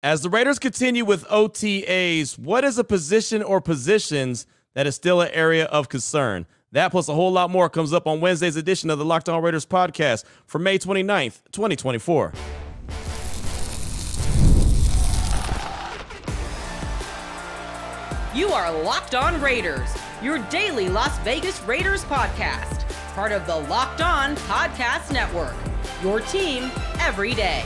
As the Raiders continue with OTAs, what is a position or positions that is still an area of concern? That plus a whole lot more comes up on Wednesday's edition of the Locked On Raiders podcast for May 29th, 2024. You are Locked On Raiders, your daily Las Vegas Raiders podcast, part of the Locked On Podcast Network, your team every day.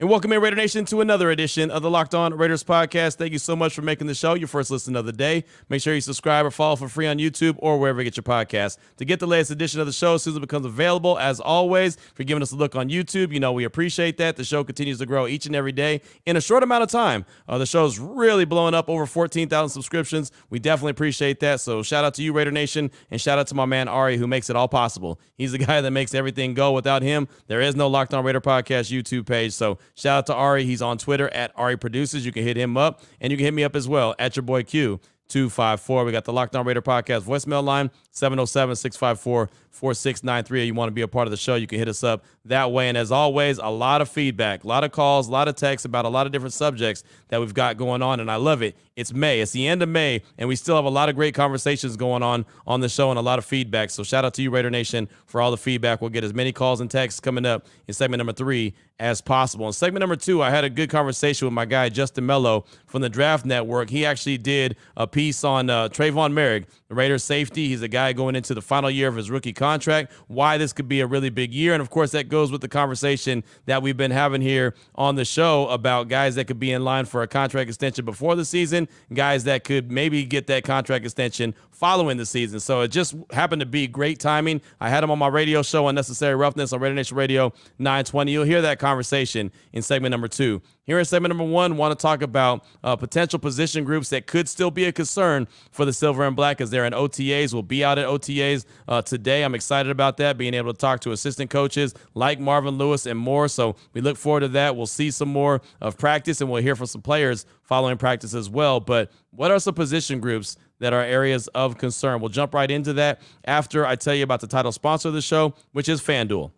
And welcome in, Raider Nation, to another edition of the Locked On Raiders podcast. Thank you so much for making the show your first listen of the day. Make sure you subscribe or follow for free on YouTube or wherever you get your podcast to get the latest edition of the show as soon as it becomes available. As always, if you're giving us a look on YouTube, you know we appreciate that. The show continues to grow each and every day in a short amount of time. The show's really blowing up, over 14,000 subscriptions. We definitely appreciate that. So shout out to you, Raider Nation, and shout out to my man Ari, who makes it all possible. He's the guy that makes everything go. Without him, there is no Locked On Raider podcast YouTube page. So shout out to Ari. He's on Twitter at Ari Produces. You can hit him up, and you can hit me up as well at your boy Q254. We got the Locked On Raider podcast voicemail line, 707-654-4693. You want to be a part of the show, you can hit us up that way. And as always, a lot of feedback, a lot of calls, a lot of texts about a lot of different subjects that we've got going on, and I love it. It's May. It's the end of May, and we still have a lot of great conversations going on the show and a lot of feedback. So shout out to you, Raider Nation, for all the feedback. We'll get as many calls and texts coming up in segment number 3 as possible. In segment number 2, I had a good conversation with my guy Justin Melo from the Draft Network. He actually did a piece on Tre'von Moehrig, the Raiders safety. He's a guy going into the final year of his rookie contract, why this could be a really big year. And of course, that goes with the conversation that we've been having here on the show about guys that could be in line for a contract extension before the season, guys that could maybe get that contract extension following the season. So it just happened to be great timing. I had him on my radio show, Unnecessary Roughness, on Raider Nation Radio 920. You'll hear that conversation in segment number 2. Here in segment number 1, want to talk about potential position groups that could still be a concern for the Silver and Black as they're in OTAs. We'll be out at OTAs today. I'm excited about that, being able to talk to assistant coaches like Marvin Lewis and more. So we look forward to that. We'll see some more of practice, and we'll hear from some players following practice as well. But what are some position groups that are areas of concern? We'll jump right into that after I tell you about the title sponsor of the show, which is FanDuel.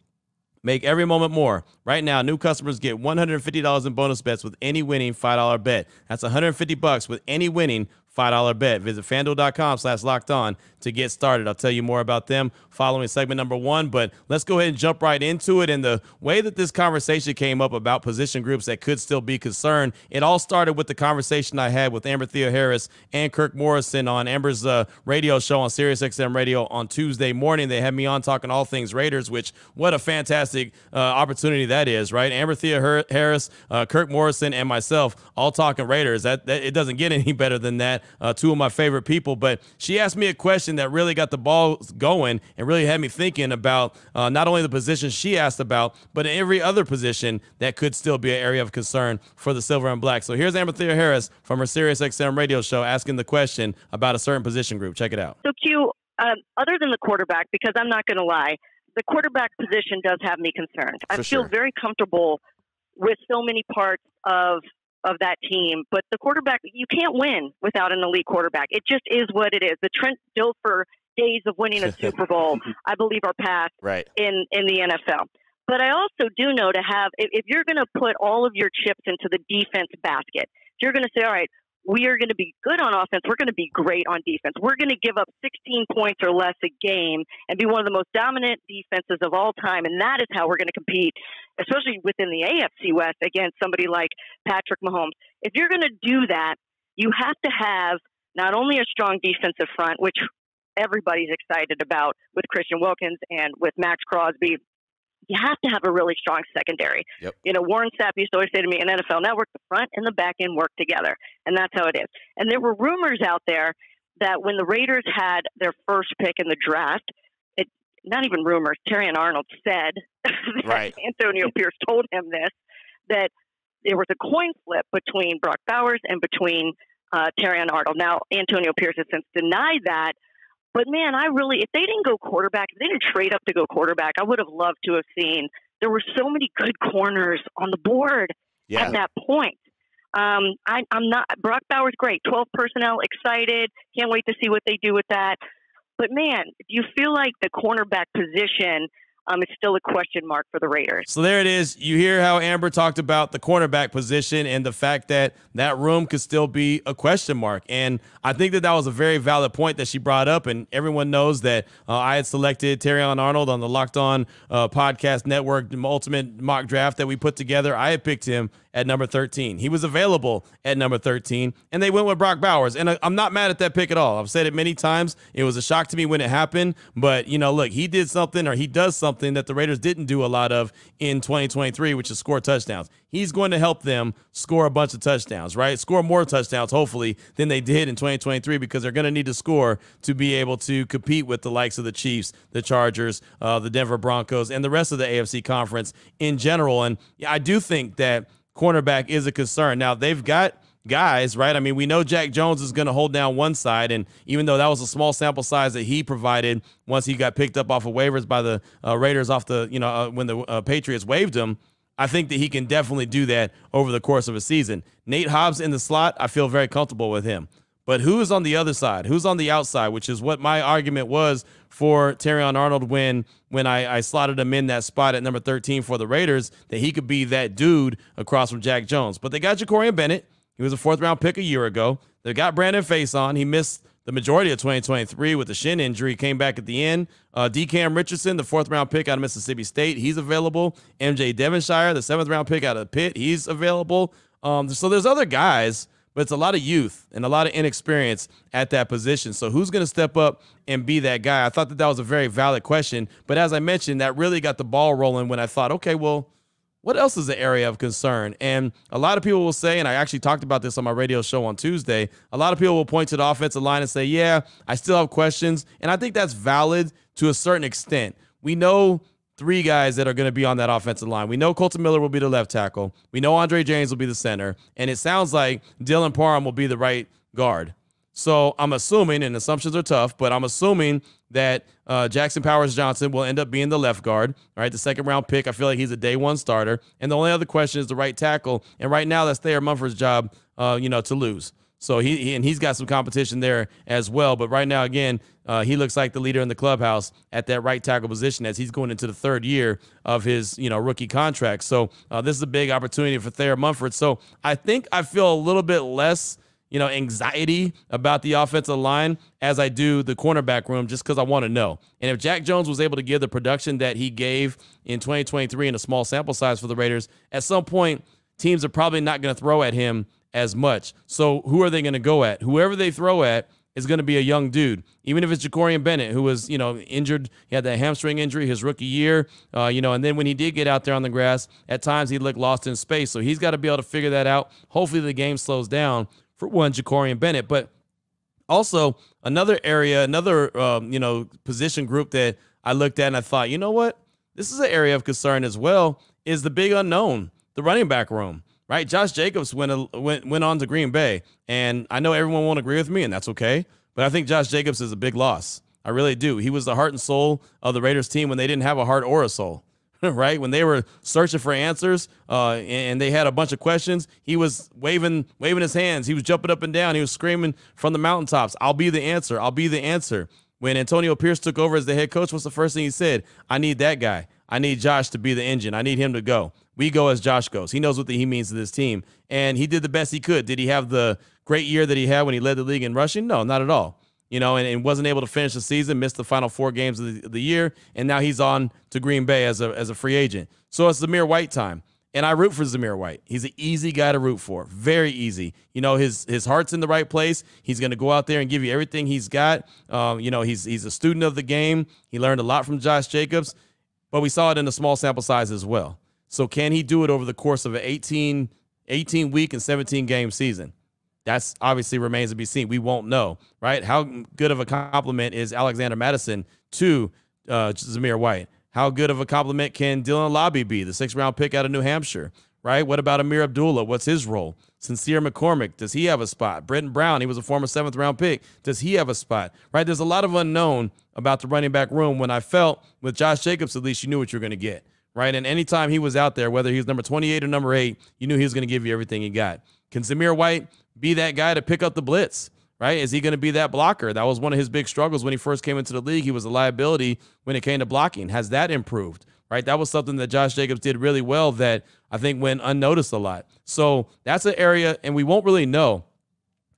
Make every moment more. Right now, new customers get $150 in bonus bets with any winning $5 bet. That's $150 with any winning $5 bet. Visit FanDuel.com/LockedOn to get started. I'll tell you more about them following segment number 1, but let's go ahead and jump right into it. And the way that this conversation came up about position groups that could still be concerned, it all started with the conversation I had with Amber Theoharis and Kirk Morrison on Amber's radio show on Sirius XM Radio on Tuesday morning. They had me on talking all things Raiders, which what a fantastic opportunity that is, right? Amber Theoharis, Kirk Morrison, and myself all talking Raiders. That it doesn't get any better than that. Two of my favorite people. But she asked me a question that really got the ball going and really had me thinking about not only the position she asked about, but every other position that could still be an area of concern for the Silver and Black. So here's Amber Theoharis from her Sirius XM radio show asking the question about a certain position group. Check it out. So Q, other than the quarterback, because I'm not going to lie, the quarterback position does have me concerned. I feel very comfortable with so many parts of that team, but the quarterback, you can't win without an elite quarterback. It just is what it is. The Trent Dilfer days of winning a Super Bowl, I believe, are past in the NFL. But I also do know to have, if you're going to put all of your chips into the defense basket, if you're going to say, all right, we are going to be good on offense, we're going to be great on defense, we're going to give up 16 points or less a game and be one of the most dominant defenses of all time, and that is how we're going to compete, especially within the AFC West, against somebody like Patrick Mahomes. If you're going to do that, you have to have not only a strong defensive front, which everybody's excited about with Christian Wilkins and with Maxx Crosby, you have to have a really strong secondary. Yep. You know, Warren Sapp used to always say to me in NFL Network, the front and the back end work together, and that's how it is. And there were rumors out there that when the Raiders had their first pick in the draft, not even rumors, Terrion Arnold said, Antonio Pierce told him this, that there was a coin flip between Brock Bowers and between Terrion Arnold. Now, Antonio Pierce has since denied that. But, man, I really – if they didn't go quarterback, if they didn't trade up to go quarterback, I would have loved to have seen – there were so many good corners on the board at that point. I'm not – Brock Bowers, great. 12 personnel, excited. Can't wait to see what they do with that. But, man, do you feel like the cornerback position It's still a question mark for the Raiders. So there it is. You hear how Amber talked about the cornerback position and the fact that that room could still be a question mark. And I think that that was a very valid point that she brought up. And everyone knows that I had selected Terrion Arnold on the Locked On Podcast Network Ultimate Mock Draft that we put together. I had picked him at number 13. He was available at number 13, and they went with Brock Bowers. And I'm not mad at that pick at all. I've said it many times. It was a shock to me when it happened. But, you know, look, he did something, or he does something that the Raiders didn't do a lot of in 2023, which is score touchdowns. He's going to help them score a bunch of touchdowns, right? Score more touchdowns, hopefully, than they did in 2023, because they're going to need to score to be able to compete with the likes of the Chiefs, the Chargers, the Denver Broncos, and the rest of the AFC Conference in general. And I do think that cornerback is a concern. Now, they've got guys, right? I mean, we know Jack Jones is going to hold down one side, and even though that was a small sample size that he provided once he got picked up off of waivers by the Raiders off the, you know, when the Patriots waived him, I think that he can definitely do that over the course of a season. Nate Hobbs in the slot, I feel very comfortable with him. But who is on the other side? Who's on the outside, which is what my argument was for Terrion Arnold when I slotted him in that spot at number 13 for the Raiders, that he could be that dude across from Jack Jones. But they got Ja'Korian Bennett. He was a fourth-round pick a year ago. They got Brandon Faison. He missed the majority of 2023 with a shin injury, came back at the end. DeCam Richardson, the fourth-round pick out of Mississippi State, he's available. MJ Devonshire, the seventh-round pick out of Pitt, he's available. So there's other guys, but it's a lot of youth and a lot of inexperience at that position. So who's going to step up and be that guy? I thought that that was a very valid question. But as I mentioned, that really got the ball rolling when I thought, okay, well, what else is an area of concern? And a lot of people will say, and I actually talked about this on my radio show on Tuesday, a lot of people will point to the offensive line and say, yeah, I still have questions. And I think that's valid to a certain extent. We know three guys that are going to be on that offensive line. We know Colton Miller will be the left tackle. We know Andre James will be the center. And it sounds like Dylan Parham will be the right guard. So I'm assuming, and assumptions are tough, but I'm assuming that Jackson Powers Johnson will end up being the left guard, right? The second-round pick, I feel like he's a day-one starter. And the only other question is the right tackle. And right now, that's Thayer Mumford's job, you know, to lose. So he's got some competition there as well. But right now, again, he looks like the leader in the clubhouse at that right tackle position as he's going into the third year of his, you know, rookie contract. So this is a big opportunity for Thayer Mumford. So I think I feel a little bit less, you know, anxiety about the offensive line as I do the cornerback room, just because I want to know. And if Jack Jones was able to give the production that he gave in 2023 in a small sample size for the Raiders, at some point teams are probably not going to throw at him as much. So who are they going to go at? Whoever they throw at is going to be a young dude, even if it's Ja'Korian Bennett, who was, you know, injured. He had that hamstring injury his rookie year, you know, and then when he did get out there on the grass, at times he looked lost in space. So he's got to be able to figure that out. Hopefully the game slows down for one, Ja'Korian Bennett. But also another area, another, you know, position group that I looked at and I thought, you know what, this is an area of concern as well, is the big unknown, the running back room. Right, Josh Jacobs went on to Green Bay, and I know everyone won't agree with me, and that's okay, but I think Josh Jacobs is a big loss. I really do. He was the heart and soul of the Raiders team when they didn't have a heart or a soul, right? When they were searching for answers and they had a bunch of questions, he was waving his hands. He was jumping up and down. He was screaming from the mountaintops, "I'll be the answer. I'll be the answer." When Antonio Pierce took over as the head coach, what's the first thing he said? "I need that guy. I need Josh to be the engine. I need him to go. We go as Josh goes." He knows what he means to this team, and he did the best he could. Did he have the great year that he had when he led the league in rushing? No, not at all. You know, and wasn't able to finish the season, missed the final four games of the year, and now he's on to Green Bay as a free agent. So it's Zamir White time, and I root for Zamir White. He's an easy guy to root for, very easy. You know, his heart's in the right place. He's going to go out there and give you everything he's got. You know, he's a student of the game. He learned a lot from Josh Jacobs, but we saw it in a small sample size as well. So can he do it over the course of an 18-week and 17-game season? That's obviously remains to be seen. We won't know, right? How good of a compliment is Alexander Madison to Zamir White? How good of a compliment can Dylan Lobbie be, the sixth-round pick out of New Hampshire, right? What about Amir Abdullah? What's his role? Sincere McCormick, does he have a spot? Brenton Brown, he was a former seventh-round pick. Does he have a spot, right? There's a lot of unknown about the running back room when I felt with Josh Jacobs, at least you knew what you were going to get. Right, and anytime he was out there, whether he was number 28 or number 8, you knew he was going to give you everything he got. Can Zamir White be that guy to pick up the blitz? right? Is he going to be that blocker? That was one of his big struggles when he first came into the league. He was a liability when it came to blocking. Has that improved, right? That was something that Josh Jacobs did really well that I think went unnoticed a lot. So that's an area, and we won't really know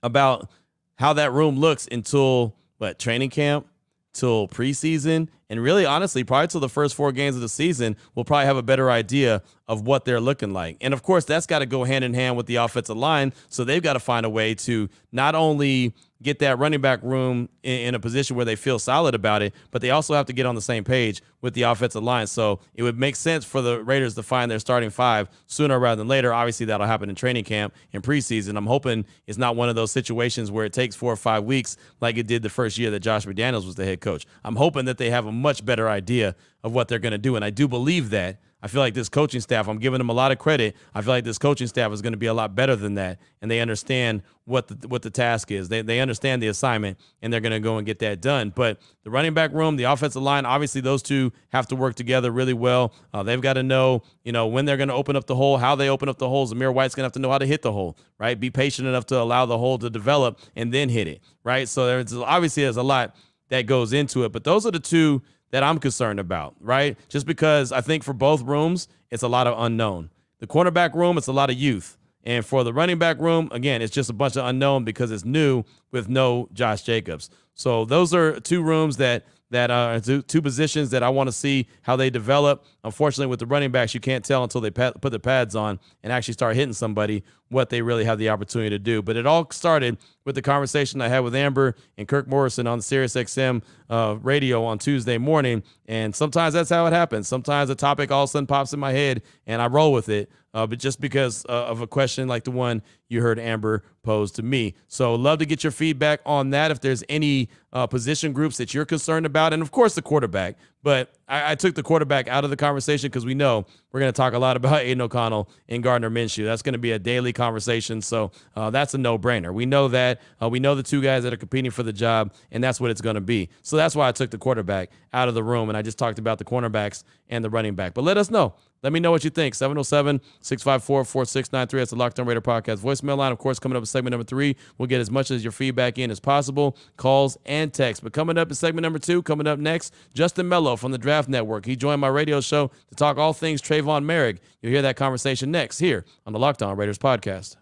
about how that room looks until, what, training camp, till preseason, and really, honestly, probably till the first 4 games of the season, we'll probably have a better idea of what they're looking like. And, of course, that's got to go hand-in-hand with the offensive line, so they've got to find a way to not only get that running back room in a position where they feel solid about it, but they also have to get on the same page with the offensive line. So it would make sense for the Raiders to find their starting 5 sooner rather than later. Obviously, that'll happen in training camp and preseason. I'm hoping it's not one of those situations where it takes 4 or 5 weeks like it did the first year that Josh McDaniels was the head coach. I'm hoping that they have a much better idea of what they're going to do, and I do believe that. I feel like this coaching staff, I'm giving them a lot of credit. I feel like this coaching staff is going to be a lot better than that, and they understand what the task is. They understand the assignment, and they're going to go and get that done. But the running back room, the offensive line, obviously those two have to work together really well. They've got to know, when they're going to open up the hole, how they open up the holes. Zamir White's going to have to know how to hit the hole, right? Be patient enough to allow the hole to develop and then hit it, right? So there's obviously a lot that goes into it, but those are the two that I'm concerned about, right? Just because I think for both rooms, it's a lot of unknown. The cornerback room, it's a lot of youth. And for the running back room, again, it's just a bunch of unknown because it's new with no Josh Jacobs. So those are two rooms that are two positions that I want to see how they develop. Unfortunately, with the running backs, you can't tell until they put the pads on and actually start hitting somebody what they really have the opportunity to do. But it all started with the conversation I had with Amber and Kirk Morrison on the Sirius XM radio on Tuesday morning. And sometimes that's how it happens. Sometimes a topic all of a sudden pops in my head and I roll with it. But just because of a question like the one you heard Amber pose to me. So love to get your feedback on that. If there's any position groups that you're concerned about, and of course the quarterback, but I took the quarterback out of the conversation because we know we're going to talk a lot about Aidan O'Connell and Gardner Minshew. That's going to be a daily conversation. So that's a no-brainer. We know that. We know the two guys that are competing for the job, and that's what it's going to be. So that's why I took the quarterback out of the room, and I just talked about the cornerbacks and the running back. But let us know. Let me know what you think. 707-654-4693. That's the Locked On Raider podcast voicemail line. Of course, coming up in segment number 3, we'll get as much as your feedback in as possible, calls and texts. But coming up in segment number 2, coming up next, Justin Melo from the Draft Network. He joined my radio show to talk all things Tre'von Moehrig. You'll hear that conversation next here on the Locked On Raiders podcast.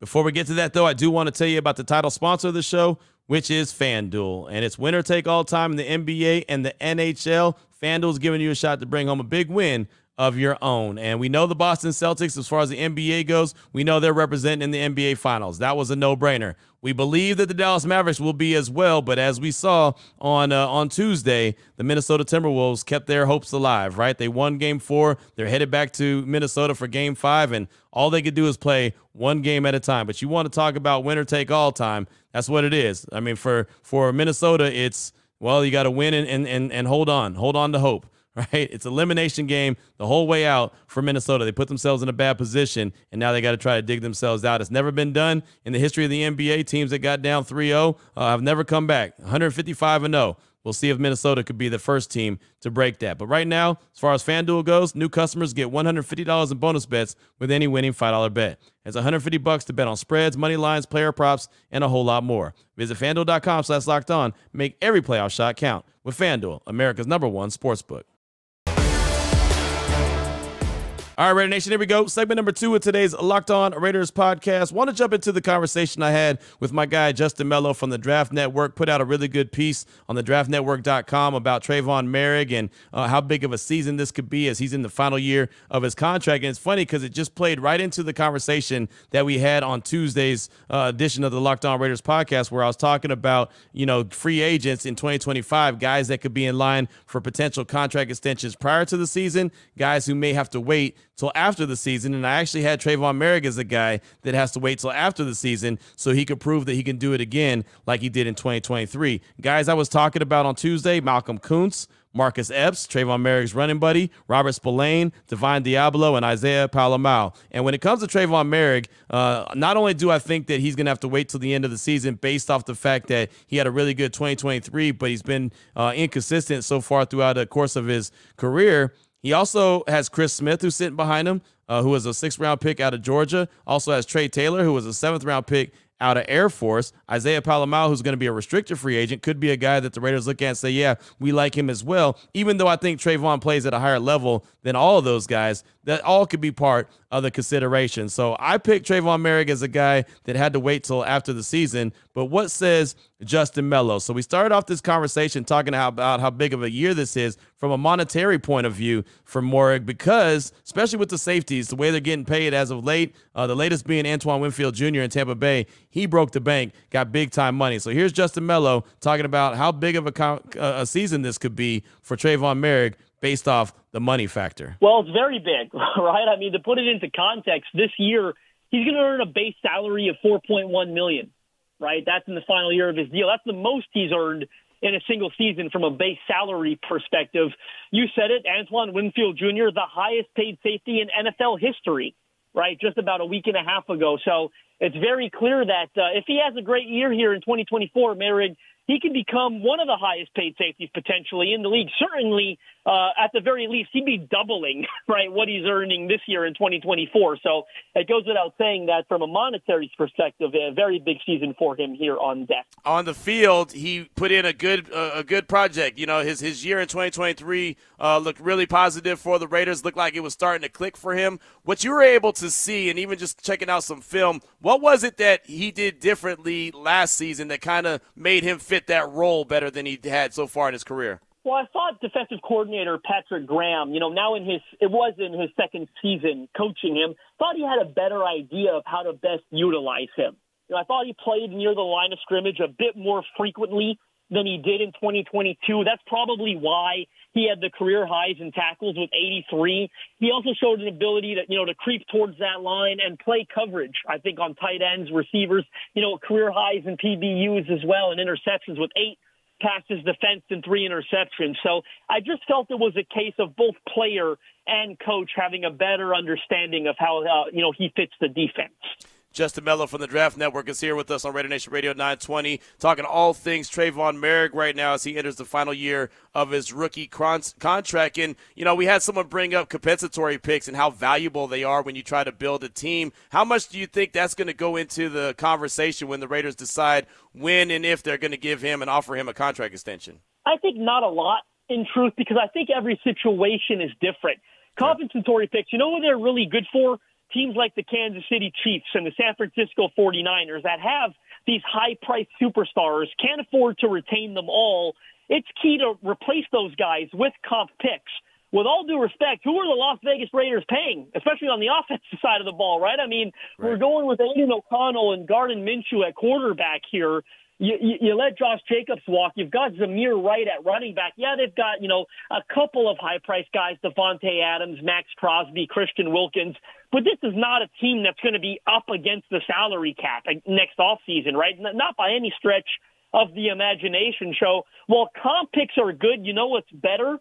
Before we get to that, though, I do want to tell you about the title sponsor of the show, which is FanDuel. And it's winner take all time in the NBA and the NHL. FanDuel's giving you a shot to bring home a big win of your own. And we know the Boston Celtics, as far as the NBA goes, we know they're representing in the NBA Finals. That was a no-brainer. We believe that the Dallas Mavericks will be as well, but as we saw on Tuesday, the Minnesota Timberwolves kept their hopes alive, right? They won Game 4. They're headed back to Minnesota for Game 5, and all they could do is play one game at a time. But you want to talk about winner-take-all time, that's what it is. I mean, for Minnesota, it's, well, you got to win and hold on to hope. Right? It's an elimination game the whole way out for Minnesota. They put themselves in a bad position, and now they got to try to dig themselves out. It's never been done in the history of the NBA. Teams that got down 3-0 have never come back, 155-0. We'll see if Minnesota could be the first team to break that. But right now, as far as FanDuel goes, new customers get $150 in bonus bets with any winning $5 bet. That's $150 to bet on spreads, money lines, player props, and a whole lot more. Visit FanDuel.com/LockedOn. Make every playoff shot count with FanDuel, America's #1 sportsbook. All right, Raider Nation, here we go. Segment number 2 of today's Locked On Raiders podcast. Want to jump into the conversation I had with my guy, Justin Melo from the Draft Network. Put out a really good piece on the draftnetwork.com about Tre'von Moehrig and how big of a season this could be as he's in the final year of his contract. And it's funny because it just played right into the conversation that we had on Tuesday's edition of the Locked On Raiders podcast, where I was talking about, free agents in 2025, guys that could be in line for potential contract extensions prior to the season, guys who may have to wait till after the season. And I actually had Tre'von Moehrig as a guy that has to wait till after the season so he could prove that he can do it again like he did in 2023. Guys I was talking about on Tuesday, Malcolm Koonce, Marcus Epps, Tre'von Moehrig's running buddy, Robert Spillane, Divine Diablo, and Isaiah Pola-Mao. And when it comes to Tre'von Moehrig, not only do I think that he's going to have to wait till the end of the season based off the fact that he had a really good 2023, but he's been inconsistent so far throughout the course of his career, he also has Chris Smith, who's sitting behind him. who was a 6th-round pick out of Georgia. Also has Trey Taylor, who was a 7th-round pick out of Air Force. Isaiah Pola-Mao, who's going to be a restricted free agent, could be a guy that the Raiders look at and say, yeah, we like him as well, even though I think Tre'von plays at a higher level than all of those guys. That all could be part of the consideration. So I picked Tre'von Moehrig as a guy that had to wait till after the season. But what says Justin Melo? So we started off this conversation talking about how big of a year this is from a monetary point of view for Moehrig, because especially with the safeties, the way they're getting paid as of late, the latest being Antoine Winfield Jr. in Tampa Bay, he broke the bank, got big-time money. So here's Justin Melo talking about how big of a season this could be for Tre'von Moehrig based off the money factor. Well, it's very big, right? I mean, to put it into context, this year he's going to earn a base salary of $4.1 million, right? That's in the final year of his deal. That's the most he's earned in a single season from a base salary perspective. You said it, Antoine Winfield Jr., the highest-paid safety in NFL history, right, just about a week and a half ago. So it's very clear that if he has a great year here in 2024, Moehrig, he can become one of the highest-paid safeties potentially in the league. Certainly, at the very least, he'd be doubling, right, what he's earning this year in 2024. So it goes without saying that from a monetary perspective, a very big season for him here on deck. On the field, he put in a good project. You know, his year in 2023 looked really positive for the Raiders. Looked like it was starting to click for him. What you were able to see, and even just checking out some film, what was it that he did differently last season that kind of made him fit that role better than he had so far in his career? Well, I thought defensive coordinator Patrick Graham, you know, now it was in his second season coaching him, thought he had a better idea of how to best utilize him. You know, I thought he played near the line of scrimmage a bit more frequently than he did in 2022. That's probably why he had the career highs in tackles with 83. He also showed an ability to, you know, to creep towards that line and play coverage, I think, on tight ends, receivers, you know, career highs in PBUs as well, and interceptions with 8 passes defense and 3 interceptions. So I just felt it was a case of both player and coach having a better understanding of how, you know, he fits the defense. Justin Melo from the Draft Network is here with us on Raider Nation Radio 920, talking all things Tre'von Moehrig right now as he enters the final year of his rookie contract. And, you know, we had someone bring up compensatory picks and how valuable they are when you try to build a team. How much do you think that's going to go into the conversation when the Raiders decide when and if they're going to give him and offer him a contract extension? I think not a lot, in truth, because I think every situation is different. Compensatory picks, you know what they're really good for? Teams like the Kansas City Chiefs and the San Francisco 49ers that have these high-priced superstars can't afford to retain them all. It's key to replace those guys with comp picks. With all due respect, who are the Las Vegas Raiders paying, especially on the offensive side of the ball, right? I mean, We're going with Aidan O'Connell and Gardner Minshew at quarterback here. You let Josh Jacobs walk. You've got Zamir White at running back. Yeah, they've got, you know, a couple of high-priced guys, Davante Adams, Maxx Crosby, Christian Wilkins. But this is not a team that's going to be up against the salary cap next offseason, right? Not by any stretch of the imagination. So while comp picks are good, you know what's better?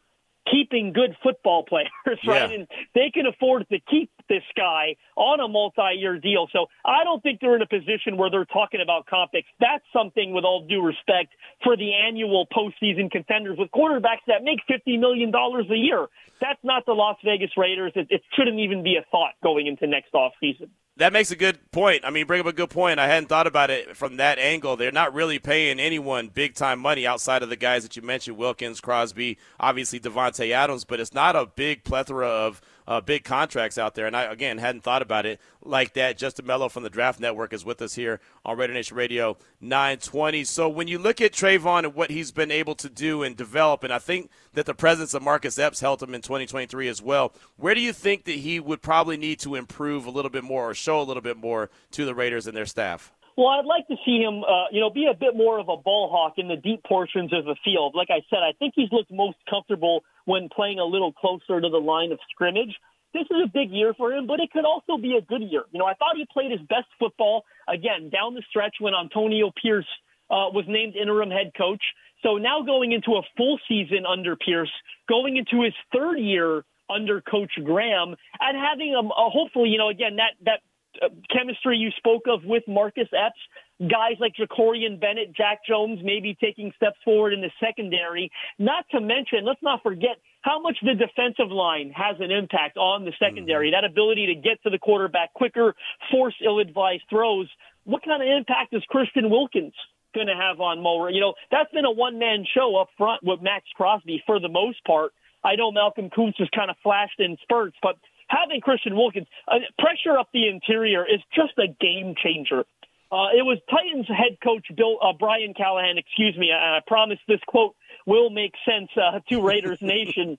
Keeping good football players, right? Yeah. And they can afford to keep this guy on a multi-year deal. So I don't think they're in a position where they're talking about comp picks. That's something, with all due respect, for the annual postseason contenders with quarterbacks that make $50 million a year. That's not the Las Vegas Raiders. It shouldn't even be a thought going into next offseason. That makes a good point. I mean, bring up a good point. I hadn't thought about it from that angle. They're not really paying anyone big-time money outside of the guys that you mentioned, Wilkins, Crosby, obviously Davante Adams, but it's not a big plethora of big contracts out there. And I, again, hadn't thought about it like that. Justin Melo from the Draft Network is with us here on Raider Nation Radio 920. So when you look at Tre'von and what he's been able to do and develop, and I think that the presence of Marcus Epps helped him in 2023 as well, where do you think that he would probably need to improve a little bit more or show a little bit more to the Raiders and their staff? Well, I'd like to see him, you know, be a bit more of a ball hawk in the deep portions of the field. Like I said, I think he's looked most comfortable when playing a little closer to the line of scrimmage. This is a big year for him, but it could also be a good year. You know, I thought he played his best football, again, down the stretch when Antonio Pierce was named interim head coach. So now going into a full season under Pierce, going into his third year under Coach Graham, and having a hopefully, you know, again, that chemistry you spoke of with Marcus Epps, guys like Ja'Korian Bennett, Jack Jones, maybe taking steps forward in the secondary. Not to mention, let's not forget, how much the defensive line has an impact on the secondary, that ability to get to the quarterback quicker, force ill-advised throws. What kind of impact is Christian Wilkins going to have on Moehrig? You know, that's been a one-man show up front with Maxx Crosby for the most part. I know Malcolm Koonce has kind of flashed in spurts, but having Christian Wilkins pressure up the interior is just a game changer. It was Titans head coach Brian Callahan, I promise this quote will make sense to Raiders Nation,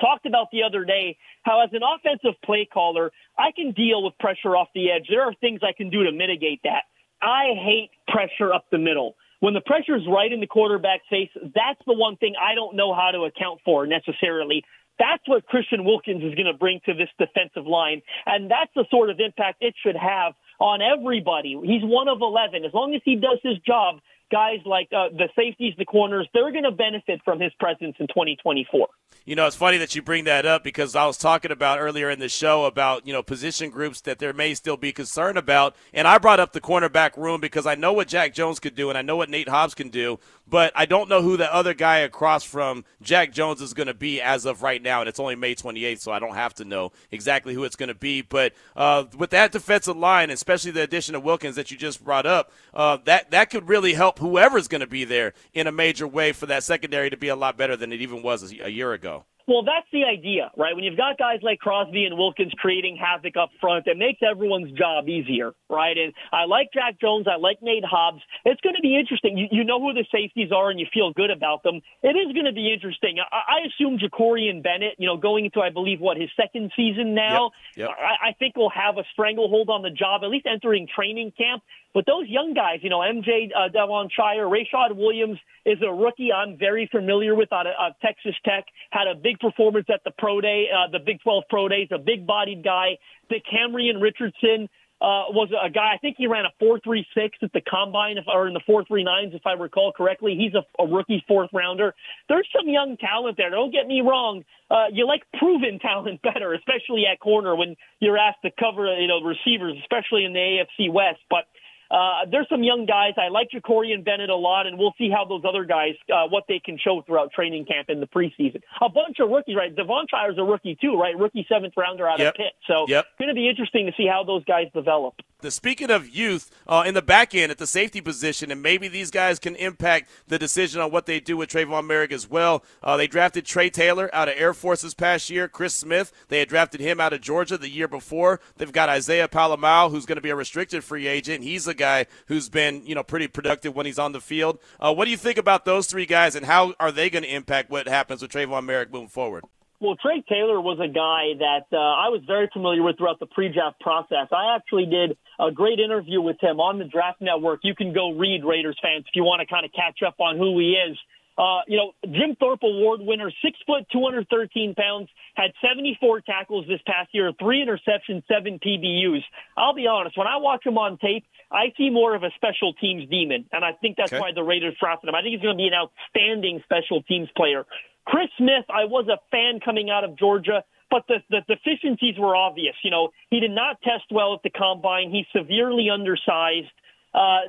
talked about the other day how as an offensive play caller, I can deal with pressure off the edge. There are things I can do to mitigate that. I hate pressure up the middle. When the pressure is right in the quarterback's face, that's the one thing I don't know how to account for necessarily. That's what Christian Wilkins is going to bring to this defensive line, and that's the sort of impact it should have on everybody. He's one of 11. As long as he does his job, guys like the safeties, the corners, they're going to benefit from his presence in 2024. You know, it's funny that you bring that up because I was talking about earlier in the show about, you know, position groups that there may still be concern about, and I brought up the cornerback room because I know what Jack Jones could do and I know what Nate Hobbs can do, but I don't know who the other guy across from Jack Jones is going to be as of right now, and it's only May 28th, so I don't have to know exactly who it's going to be. But with that defensive line, especially the addition of Wilkins that you just brought up, that could really help whoever's going to be there in a major way for that secondary to be a lot better than it even was a year ago. Well, that's the idea, right? When you've got guys like Crosby and Wilkins creating havoc up front, it makes everyone's job easier, right? And I like Jack Jones. I like Nate Hobbs. It's going to be interesting. You know who the safeties are and you feel good about them. It is going to be interesting. I assume Ja'Korian Bennett, you know, going into, I believe, his second season now, yep. I think will have a stranglehold on the job, at least entering training camp. But those young guys, you know, MJ Devon Shire, Rashad Williams is a rookie I'm very familiar with out of Texas Tech, had a big performance at the Pro Day, the Big 12 Pro Days, a big-bodied guy. DeCamrion Richardson was a guy, I think he ran a 4.36 at the Combine, or in the 4.39s, if I recall correctly. He's a rookie fourth-rounder. There's some young talent there. Don't get me wrong. You like proven talent better, especially at corner when you're asked to cover, you know, receivers, especially in the AFC West. But there's some young guys. I like Ja'Korian Bennett a lot, and we'll see how those other guys, what they can show throughout training camp in the preseason. A bunch of rookies, right? Devon Shire's a rookie too, right? Rookie seventh-rounder out of Pitt. So it's going to be interesting to see how those guys develop. Speaking of youth, in the back end at the safety position, and maybe these guys can impact the decision on what they do with Tre'von Moehrig as well. They drafted Trey Taylor out of Air Force this past year. Chris Smith, they had drafted him out of Georgia the year before. They've got Isaiah Pola-Mao, who's going to be a restricted free agent. He's a guy who's been, you know, pretty productive when he's on the field. What do you think about those three guys, and how are they going to impact what happens with Tre'von Moehrig moving forward? Well, Trey Taylor was a guy that I was very familiar with throughout the pre-draft process. I actually did a great interview with him on the Draft Network. You can go read, Raiders fans, if you want to kind of catch up on who he is. You know, Jim Thorpe Award winner, 6 foot, 213 pounds, had 74 tackles this past year, 3 interceptions, 7 PBUs. I'll be honest, when I watch him on tape, I see more of a special teams demon, and I think that's why the Raiders drafted him. I think he's going to be an outstanding special teams player. Chris Smith, I was a fan coming out of Georgia, but the deficiencies were obvious. You know, he did not test well at the Combine. He's severely undersized.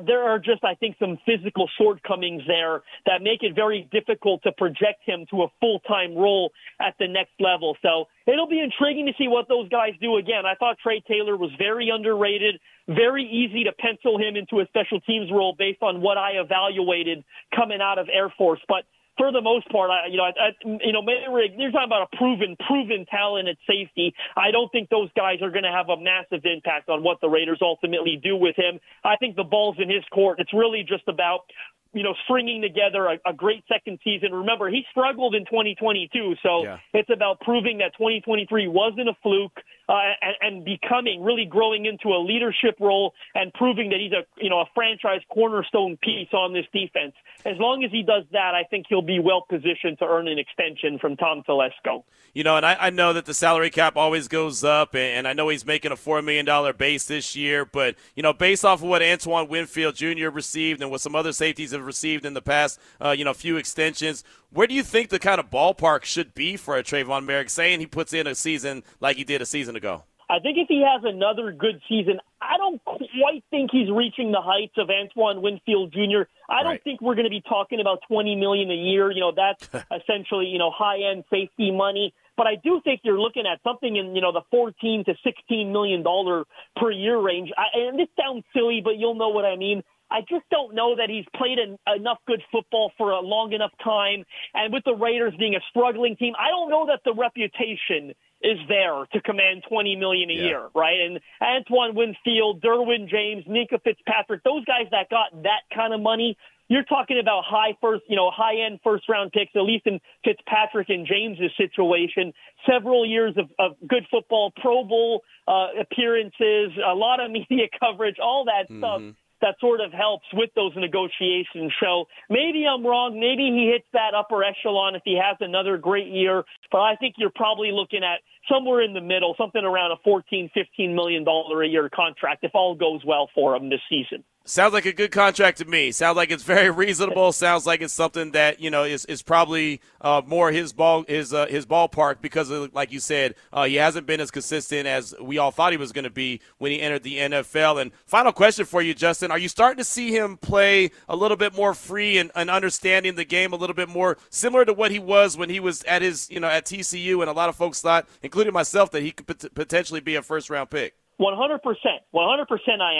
There are just, I think, some physical shortcomings there that make it very difficult to project him to a full-time role at the next level. So it'll be intriguing to see what those guys do again. I thought Trey Taylor was very underrated, very easy to pencil him into a special teams role based on what I evaluated coming out of Air Force. But for the most part, Moehrig, you're talking about a proven talent at safety. I don't think those guys are going to have a massive impact on what the Raiders ultimately do with him. I think the ball's in his court. It's really just about, you know, stringing together a great second season. Remember, he struggled in 2022, so it's about proving that 2023 wasn't a fluke and growing into a leadership role and proving that he's a franchise cornerstone piece on this defense. As long as he does that, I think he'll be well positioned to earn an extension from Tom Telesco. You know, and I know that the salary cap always goes up, and I know he's making a $4 million base this year, but, you know, based off of what Antoine Winfield Jr. received and what some other safeties have received in the past, few extensions. Where do you think the kind of ballpark should be for a Tre'von Moehrig, saying he puts in a season like he did a season ago? I think if he has another good season, I don't quite think he's reaching the heights of Antoine Winfield Jr. I don't think we're going to be talking about $20 million a year. You know, that's essentially, you know, high-end safety money. But I do think you're looking at something in, you know, the $14 to $16 million per year range. And this sounds silly, but you'll know what I mean. I just don't know that he's played enough good football for a long enough time. And with the Raiders being a struggling team, I don't know that the reputation is there to command $20 million a year, right? And Antoine Winfield, Derwin James, Minkah Fitzpatrick, those guys that got that kind of money, you're talking about high-end first-round picks, at least in Fitzpatrick and James's situation, several years of good football, Pro Bowl appearances, a lot of media coverage, all that stuff. That sort of helps with those negotiations. So maybe I'm wrong. Maybe he hits that upper echelon if he has another great year. But I think you're probably looking at somewhere in the middle, something around a $14, $15 million a year contract if all goes well for him this season. Sounds like a good contract to me. Sounds like it's very reasonable. Sounds like it's something that, you know, is probably more his ballpark because, of, like you said, he hasn't been as consistent as we all thought he was going to be when he entered the NFL. And final question for you, Justin. Are you starting to see him play a little bit more free and understanding the game a little bit more, similar to what he was when he was at his, you know, at TCU, and a lot of folks thought, including myself, that he could potentially be a first-round pick? 100% I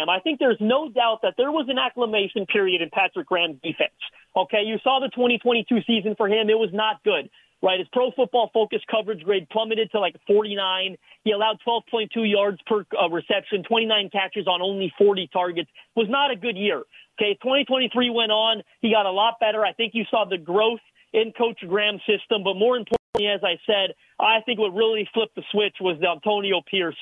am. I think there's no doubt that there was an acclimation period in Patrick Graham's defense. Okay, you saw the 2022 season for him. It was not good, right? His Pro Football Focus coverage grade plummeted to like 49. He allowed 12.2 yards per reception, 29 catches on only 40 targets. It was not a good year. Okay, 2023 went on. He got a lot better. I think you saw the growth in Coach Graham's system, but more importantly, as I said, I think what really flipped the switch was the Antonio Pierce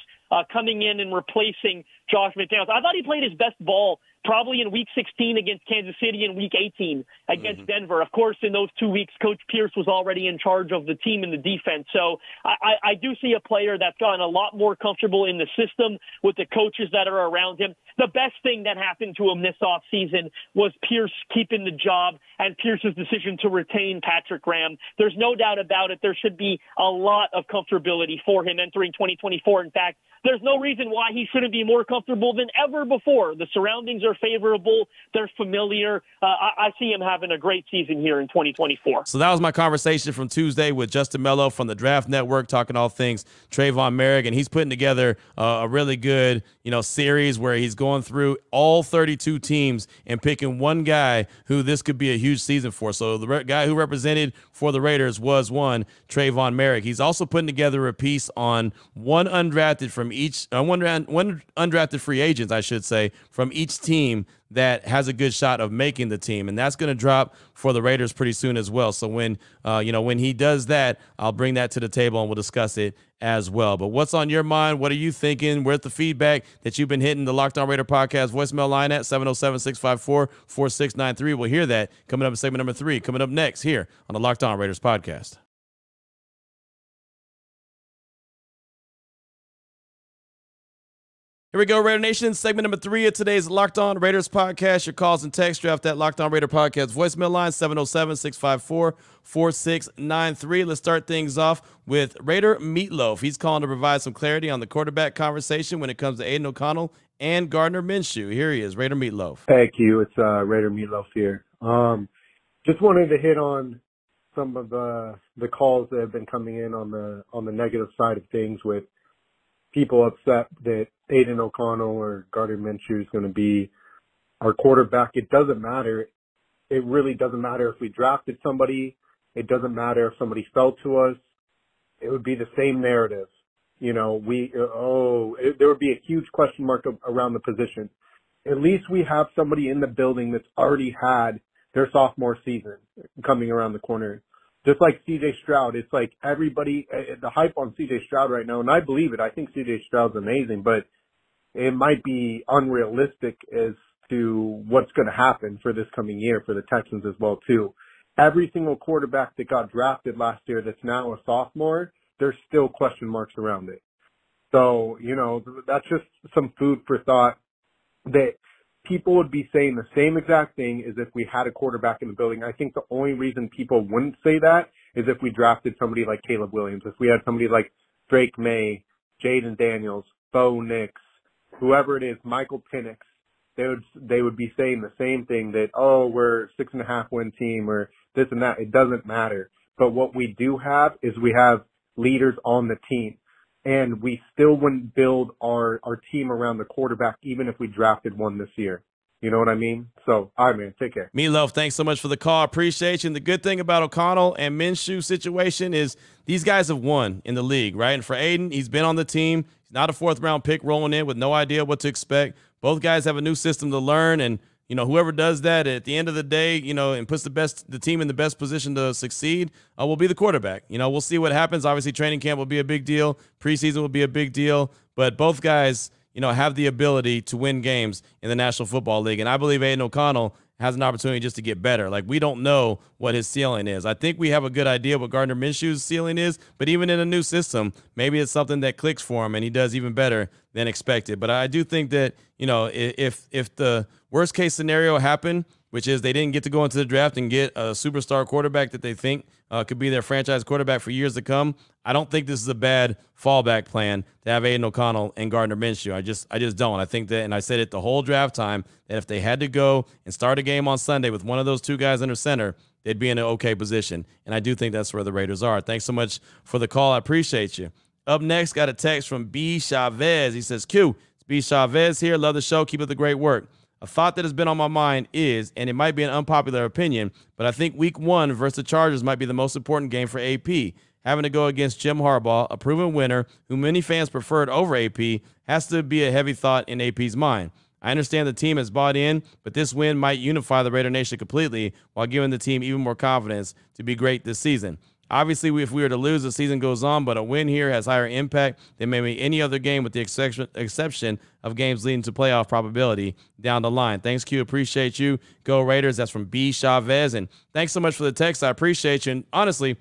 coming in and replacing Josh McDaniels. I thought he played his best ball probably in Week 16 against Kansas City and Week 18 against Denver. Of course, in those 2 weeks, Coach Pierce was already in charge of the team and the defense. So I do see a player that's gotten a lot more comfortable in the system with the coaches that are around him. The best thing that happened to him this offseason was Pierce keeping the job and Pierce's decision to retain Patrick Graham. There's no doubt about it. There should be a lot of comfortability for him entering 2024. In fact, there's no reason why he shouldn't be more comfortable than ever before. The surroundings are favorable. They're familiar. I see him having a great season here in 2024. So that was my conversation from Tuesday with Justin Melo from the Draft Network, talking all things Tre'von Moehrig. And he's putting together a really good, you know, series where he's going through all 32 teams and picking one guy who this could be a huge season for. So the guy who represented for the Raiders was one, Tre'von Moehrig. He's also putting together a piece on one undrafted from each one undrafted free agents, I should say, from each team that has a good shot of making the team, and that's going to drop for the Raiders pretty soon as well. So when when he does that, I'll bring that to the table and we'll discuss it as well. But what's on your mind? What are you thinking? Where's the feedback that you've been hitting the Locked On Raider podcast voicemail line at 707-654-4693? We'll hear that coming up in segment number 3, coming up next here on the Locked On Raiders podcast. Here we go, Raider Nation. Segment number 3 of today's Locked On Raiders podcast. Your calls and text draft that Locked On Raider podcast voicemail line, 707-654-4693. Let's start things off with Raider Meatloaf. He's calling to provide some clarity on the quarterback conversation when it comes to Aidan O'Connell and Gardner Minshew. Here he is, Raider Meatloaf. Thank you. It's Raider Meatloaf here. Just wanted to hit on some of the calls that have been coming in on the negative side of things, with people upset that Aidan O'Connell or Gardner Minshew is going to be our quarterback. It doesn't matter. It really doesn't matter if we drafted somebody. It doesn't matter if somebody fell to us. It would be the same narrative. You know, there would be a huge question mark around the position. At least we have somebody in the building that's already had their sophomore season coming around the corner. Just like C.J. Stroud, it's like everybody, the hype on C.J. Stroud right now, and I believe it. I think C.J. Stroud's amazing, but it might be unrealistic as to what's going to happen for this coming year for the Texans as well, too. Every single quarterback that got drafted last year that's now a sophomore, there's still question marks around it. So, you know, that's just some food for thought that people would be saying the same exact thing as if we had a quarterback in the building. I think the only reason people wouldn't say that is if we drafted somebody like Caleb Williams, if we had somebody like Drake May, Jaden Daniels, Bo Nix, whoever it is, Michael Penix, they would be saying the same thing, that, oh, we're 6.5-win team or this and that. It doesn't matter. But what we do have is we have leaders on the team, and we still wouldn't build our team around the quarterback even if we drafted one this year. You know what I mean? So, all right, man, take care. Meatloaf, thanks so much for the call. Appreciate you. And the good thing about O'Connell and Minshew situation is these guys have won in the league, right? And for Aidan, he's been on the team. He's not a fourth-round pick rolling in with no idea what to expect. Both guys have a new system to learn, and, you know, whoever does that at the end of the day, you know, and puts the team in the best position to succeed will be the quarterback. You know, we'll see what happens. Obviously, training camp will be a big deal. Preseason will be a big deal. But both guys – you know, have the ability to win games in the National Football League. And I believe Aidan O'Connell has an opportunity just to get better. Like, we don't know what his ceiling is. I think we have a good idea what Gardner Minshew's ceiling is, but even in a new system, maybe it's something that clicks for him and he does even better than expected. But I do think that, you know, if the worst-case scenario happened, which is they didn't get to go into the draft and get a superstar quarterback that they think could be their franchise quarterback for years to come, I don't think this is a bad fallback plan to have Aidan O'Connell and Gardner Minshew. I just don't. I think that, and I said it the whole draft time, that if they had to go and start a game on Sunday with one of those two guys under center, they'd be in an okay position. And I do think that's where the Raiders are. Thanks so much for the call. I appreciate you. Up next, got a text from B. Chavez. He says, Q, it's B. Chavez here. Love the show. Keep up the great work. A thought that has been on my mind is, and it might be an unpopular opinion, but I think week one versus the Chargers might be the most important game for AP. Having to go against Jim Harbaugh, a proven winner, who many fans preferred over AP, has to be a heavy thought in AP's mind. I understand the team has bought in, but this win might unify the Raider Nation completely while giving the team even more confidence to be great this season. Obviously, if we were to lose, the season goes on, but a win here has higher impact than maybe any other game, with the exception of games leading to playoff probability down the line. Thanks, Q. Appreciate you. Go Raiders. That's from B. Chavez. And thanks so much for the text. I appreciate you. And honestly,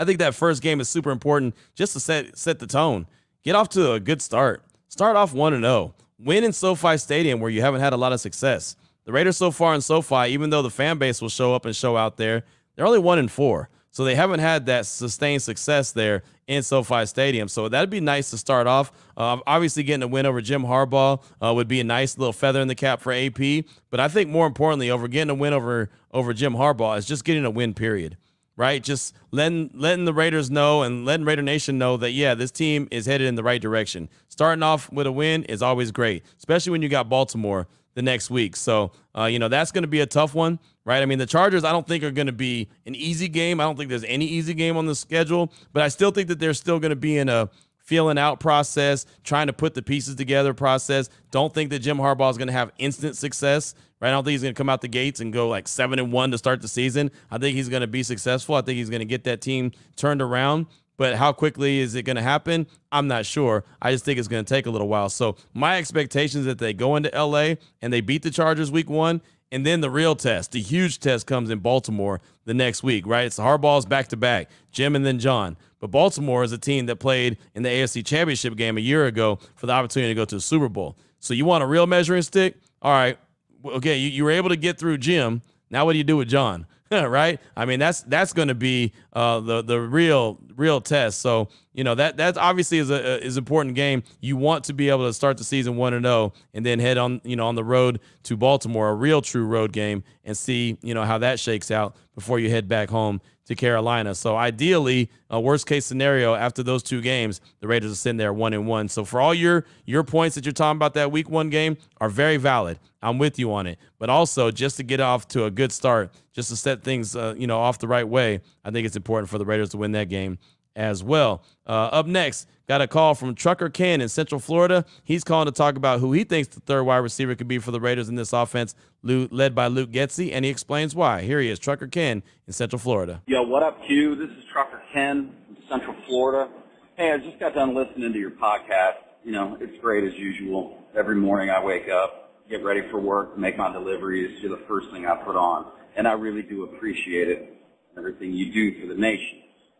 I think that first game is super important just to set the tone. Get off to a good start. Start off 1-0. Win in SoFi Stadium, where you haven't had a lot of success. The Raiders so far in SoFi, even though the fan base will show up and show out there, they're only 1-4. So they haven't had that sustained success there in SoFi Stadium. So that'd be nice to start off. Obviously, getting a win over Jim Harbaugh would be a nice little feather in the cap for AP. But I think more importantly, over getting a win over Jim Harbaugh is just getting a win, period. Right? Just letting the Raiders know and letting Raider Nation know that, yeah, this team is headed in the right direction. Starting off with a win is always great, especially when you got Baltimore the next week. So, you know, that's going to be a tough one, right? I mean, the Chargers, I don't think are going to be an easy game. I don't think there's any easy game on the schedule, but I still think that they're still going to be in a feeling out process, trying to put the pieces together process. Don't think that Jim Harbaugh is going to have instant success, right? I don't think he's going to come out the gates and go like 7-1 to start the season. I think he's going to be successful. I think he's going to get that team turned around. But how quickly is it going to happen? I'm not sure. I just think it's going to take a little while. So my expectation is that they go into LA and they beat the Chargers week one, and then the real test, the huge test, comes in Baltimore the next week, right? It's Harbaugh's back-to-back, Jim and then John. But Baltimore is a team that played in the AFC Championship game a year ago for the opportunity to go to the Super Bowl. So you want a real measuring stick? All right, okay, you were able to get through Jim. Now what do you do with John? Right? I mean, that's going to be the real test. So, you know, that obviously is important game. You want to be able to start the season 1-0 and then head on, you know, on the road to Baltimore, a real true road game, and see, you know, how that shakes out before you head back home to Carolina. So ideally, worst case scenario, after those two games, the Raiders are sitting there 1-1. So for all your points that you're talking about, that week one game are very valid. I'm with you on it. But also, just to get off to a good start, just to set things you know, off the right way, I think it's important for the Raiders to win that game as well. Up next, got a call from Trucker Ken in Central Florida. He's calling to talk about who he thinks the third wide receiver could be for the Raiders in this offense, led by Luke Getsy, and he explains why. Here he is, Trucker Ken in Central Florida. Yo, what up, Q? This is Trucker Ken from Central Florida. Hey, I just got done listening to your podcast. You know, it's great as usual. Every morning I wake up, get ready for work, make my deliveries. You're the first thing I put on, and I really do appreciate it, everything you do for the nation.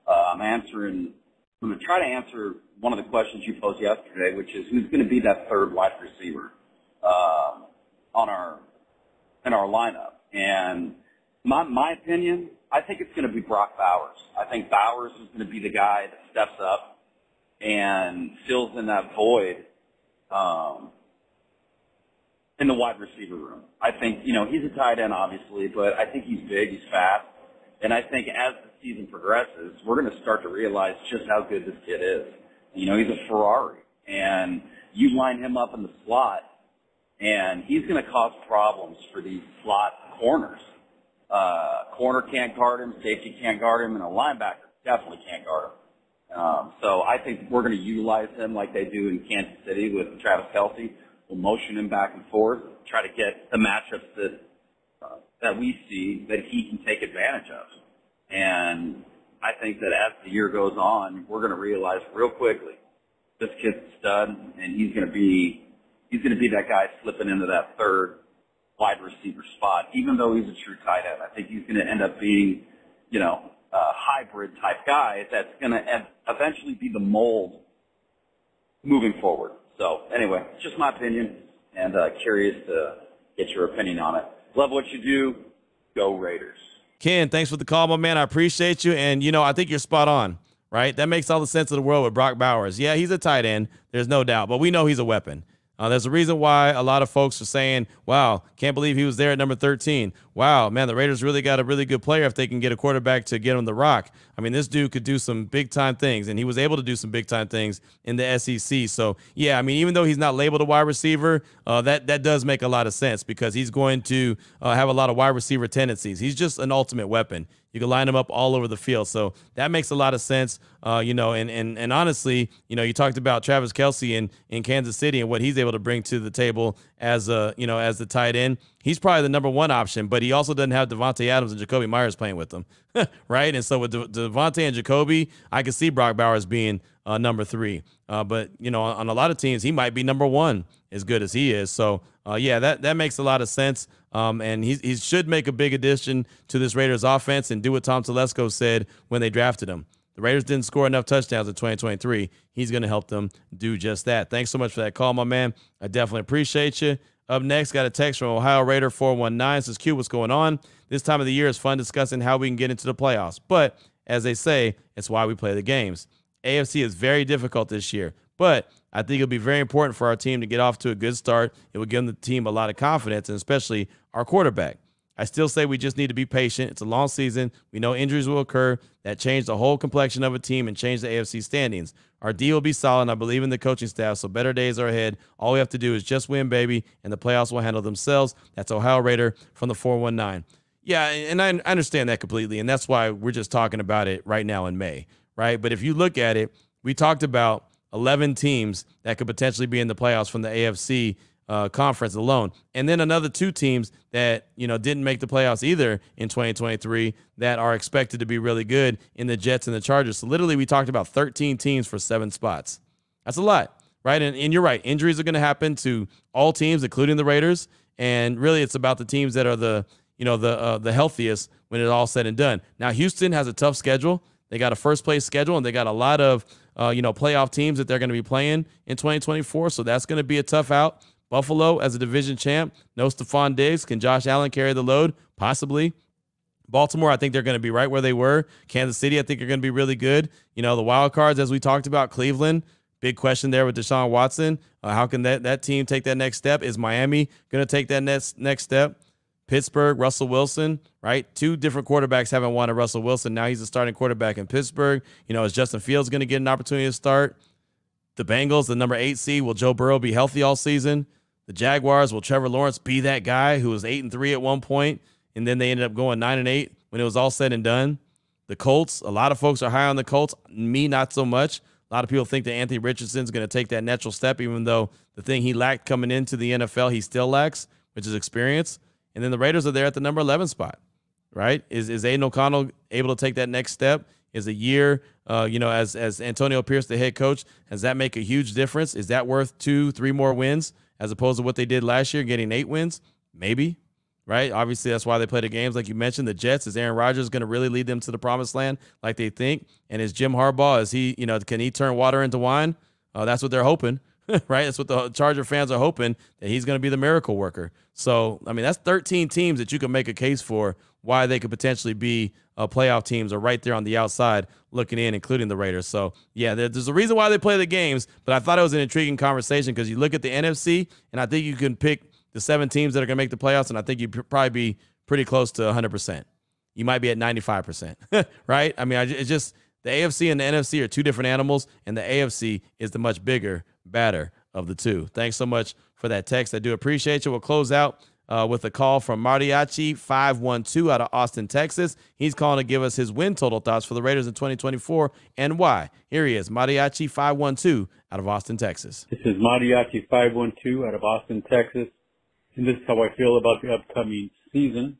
I'm going to try to answer one of the questions you posed yesterday, which is who's going to be that third wide receiver in our lineup. And my opinion, I think it's going to be Brock Bowers. I think Bowers is going to be the guy that steps up and fills in that void in the wide receiver room. I think, you know, he's a tight end, obviously, but I think he's big, he's fast. And I think as the season progresses, we're going to start to realize just how good this kid is. You know, he's a Ferrari. And you line him up in the slot, and he's going to cause problems for these slot corners. Corner can't guard him, safety can't guard him, and a linebacker definitely can't guard him. So I think we're going to utilize him like they do in Kansas City with Travis Kelce. We'll motion him back and forth, try to get the matchups that that we see that he can take advantage of. And I think that as the year goes on, we're going to realize real quickly this kid's a stud, and he's going to be that guy slipping into that third wide receiver spot, even though he's a true tight end. I think he's going to end up being, you know, a hybrid type guy that's going to eventually be the mold moving forward. So anyway, it's just my opinion, and curious to get your opinion on it. Love what you do. Go Raiders. Ken, thanks for the call, my man. I appreciate you, and, you know, I think you're spot on. Right? That makes all the sense of the world with Brock Bowers. Yeah, he's a tight end. There's no doubt. But we know he's a weapon. There's a reason why a lot of folks are saying, wow, can't believe he was there at number 13. Wow, man, the Raiders really got a really good player if they can get a quarterback to get on the rock. I mean, this dude could do some big-time things, and he was able to do some big-time things in the SEC. So, yeah, I mean, even though he's not labeled a wide receiver, that does make a lot of sense because he's going to have a lot of wide receiver tendencies. He's just an ultimate weapon. You can line them up all over the field. So that makes a lot of sense, you know, and honestly, you know, you talked about Travis Kelce in Kansas City and what he's able to bring to the table as a, you know, as the tight end. He's probably the #1 option, but he also doesn't have Davante Adams and Jakobi Meyers playing with him, right? And so with Davante and Jakobi, I could see Brock Bowers being #3. But, you know, on a lot of teams, he might be #1 as good as he is. So, yeah, that makes a lot of sense. And he should make a big addition to this Raiders offense and do what Tom Telesco said when they drafted him. The Raiders didn't score enough touchdowns in 2023. He's going to help them do just that. Thanks so much for that call, my man. I definitely appreciate you. Up next, got a text from Ohio Raider 419. Says, Q, what's going on? This time of the year is fun discussing how we can get into the playoffs. But as they say, it's why we play the games. AFC is very difficult this year, but I think it'll be very important for our team to get off to a good start. It will give the team a lot of confidence, and especially our quarterback. I still say we just need to be patient. It's a long season. We know injuries will occur. That changed the whole complexion of a team and changed the AFC standings. Our D will be solid, and I believe in the coaching staff, so better days are ahead. All we have to do is just win, baby, and the playoffs will handle themselves. That's Ohio Raider from the 419. Yeah, and I understand that completely, and that's why we're just talking about it right now in May, right? But if you look at it, we talked about 11 teams that could potentially be in the playoffs from the AFC conference alone. And then another 2 teams that, you know, didn't make the playoffs either in 2023 that are expected to be really good in the Jets and the Chargers. So literally we talked about 13 teams for 7 spots. That's a lot, right? And you're right. Injuries are going to happen to all teams, including the Raiders. And really it's about the teams that are the, you know, the healthiest when it's all said and done. Now, Houston has a tough schedule. They got a first-place schedule, and they got a lot of, you know, playoff teams that they're going to be playing in 2024, so that's going to be a tough out. Buffalo, as a division champ, no Stephon Diggs. Can Josh Allen carry the load? Possibly. Baltimore, I think they're going to be right where they were. Kansas City, I think, are going to be really good. You know, the wild cards, as we talked about, Cleveland, big question there with Deshaun Watson. How can that team take that next step? Is Miami going to take that next step? Pittsburgh, Russell Wilson, right? 2 different quarterbacks haven't won a Russell Wilson. Now he's a starting quarterback in Pittsburgh. You know, is Justin Fields going to get an opportunity to start? The Bengals, the #8 seed, will Joe Burrow be healthy all season? The Jaguars, will Trevor Lawrence be that guy who was 8-3 at one point, and then they ended up going 9-8 when it was all said and done? The Colts, a lot of folks are high on the Colts. Me, not so much. A lot of people think that Anthony Richardson's going to take that natural step, even though the thing he lacked coming into the NFL, he still lacks, which is experience. And then the Raiders are there at the number 11 spot, right? Is Aidan O'Connell able to take that next step? Is a year, you know, as Antonio Pierce, the head coach, does that make a huge difference? Is that worth 2, 3 more wins as opposed to what they did last year, getting 8 wins? Maybe, right? Obviously, that's why they play the games. Like you mentioned, the Jets, is Aaron Rodgers going to really lead them to the promised land like they think? And is Jim Harbaugh, is he, you know, can he turn water into wine? That's what they're hoping. right? That's what the Charger fans are hoping, that he's going to be the miracle worker. So, I mean, that's 13 teams that you can make a case for why they could potentially be playoff teams or right there on the outside looking in, including the Raiders. So, yeah, there's a reason why they play the games, but I thought it was an intriguing conversation because you look at the NFC, and I think you can pick the 7 teams that are going to make the playoffs, and I think you'd probably be pretty close to 100%. You might be at 95%, right? I mean, it's just the AFC and the NFC are two different animals, and the AFC is the much bigger batter of the two. Thanks so much for that text. I do appreciate you. We'll close out with a call from Mariachi 512 out of Austin, Texas. He's calling to give us his win total thoughts for the Raiders in 2024 and why. Here he is, Mariachi 512 out of Austin, Texas. This is Mariachi 512 out of Austin, Texas, and this is how I feel about the upcoming season.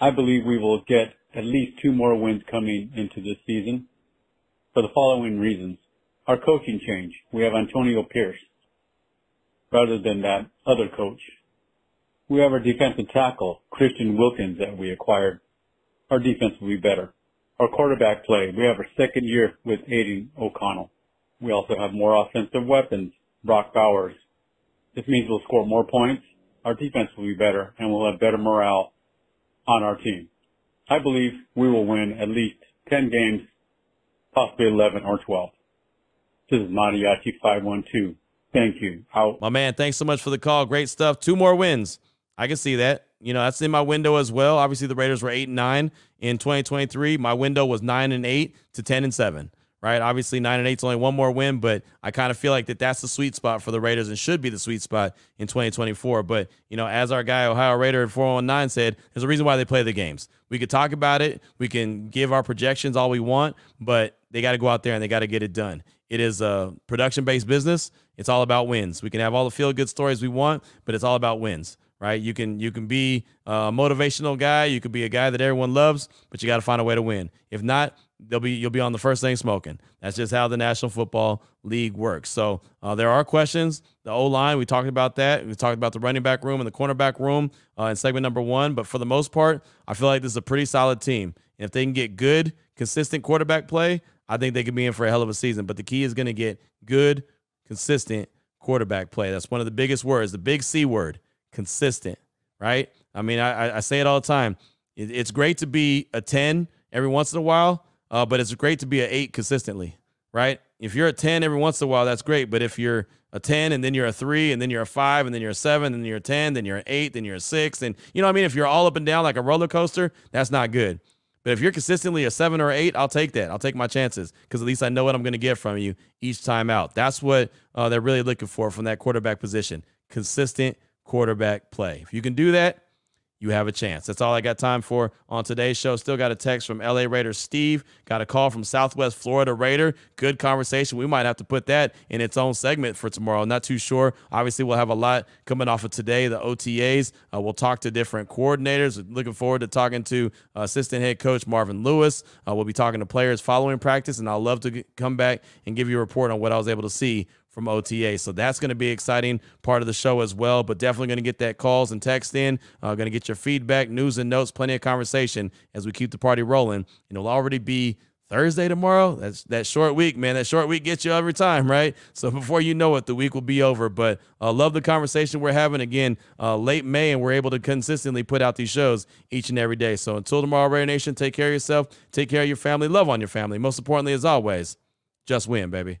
I believe we will get at least 2 more wins coming into this season for the following reasons. Our coaching change. We have Antonio Pierce rather than that other coach. We have our defensive tackle, Christian Wilkins, that we acquired. Our defense will be better. Our quarterback play. We have our second year with Aidan O'Connell. We also have more offensive weapons, Brock Bowers. This means we'll score more points. Our defense will be better, and we'll have better morale on our team. I believe we will win at least 10 games, possibly 11 or 12. This is Mariachi 512. Thank you. Out. My man, thanks so much for the call. Great stuff. 2 more wins. I can see that. You know, that's in my window as well. Obviously, the Raiders were 8-9 in 2023. My window was 9-8 to 10-7. Right, obviously 9-8 is only 1 more win, but I kind of feel like that's the sweet spot for the Raiders and should be the sweet spot in 2024. But, you know, as our guy Ohio Raider 419 said, there's a reason why they play the games. We could talk about it. We can give our projections all we want, but they got to go out there and they got to get it done. It is a production-based business. It's all about wins. We can have all the feel-good stories we want, but it's all about wins. Right? You can be a motivational guy. You could be a guy that everyone loves, but you got to find a way to win. If not, you'll be on the first thing smoking. That's just how the National Football League works. So there are questions. The O-line, we talked about that. We talked about the running back room and the cornerback room in segment number 1. But for the most part, I feel like this is a pretty solid team. And if they can get good, consistent quarterback play, I think they could be in for a hell of a season. But the key is going to get good, consistent quarterback play. That's one of the biggest words, the big C word. Consistent, right? I mean, I say it all the time. It's great to be a 10 every once in a while, but it's great to be an 8 consistently, right? If you're a 10 every once in a while, that's great. But if you're a 10 and then you're a 3 and then you're a 5 and then you're a 7 and then you're a 10, then you're an 8, then you're a 6. And you know what I mean? If you're all up and down like a roller coaster, that's not good. But if you're consistently a 7 or 8, I'll take that. I'll take my chances because at least I know what I'm going to get from you each time out. That's what they're really looking for from that quarterback position, consistent quarterback play. If you can do that, you have a chance. That's all I got time for on today's show. Still got a text from LA Raider Steve. Got a call from Southwest Florida Raider. Good conversation. We might have to put that in its own segment for tomorrow. Not too sure. Obviously, we'll have a lot coming off of today, the OTAs. We'll talk to different coordinators. Looking forward to talking to assistant head coach Marvin Lewis. We'll be talking to players following practice, and I'll love to come back and give you a report on what I was able to see from OTA. So that's going to be an exciting part of the show as well, but definitely going to get that calls and text in, going to get your feedback, news and notes, plenty of conversation as we keep the party rolling. And it'll already be Thursday tomorrow. That's that short week, man. That short week gets you every time, right? So before you know it, the week will be over, but love the conversation we're having again, late May, and we're able to consistently put out these shows each and every day. So until tomorrow, Raider Nation, take care of yourself, take care of your family, love on your family. Most importantly, as always, just win, baby.